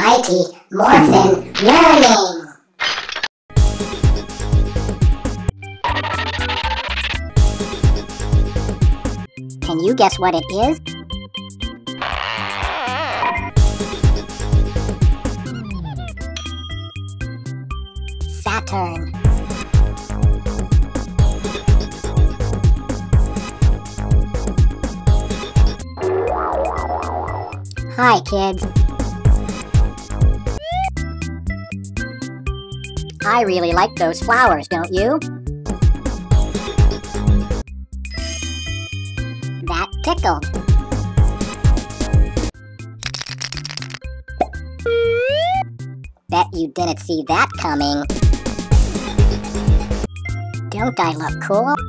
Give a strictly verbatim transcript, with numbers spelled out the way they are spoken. Mighty Morphin' Learning. Can you guess what it is? Saturn. Hi, kids. I really like those flowers, don't you? That tickled. Bet you didn't see that coming. Don't I look cool?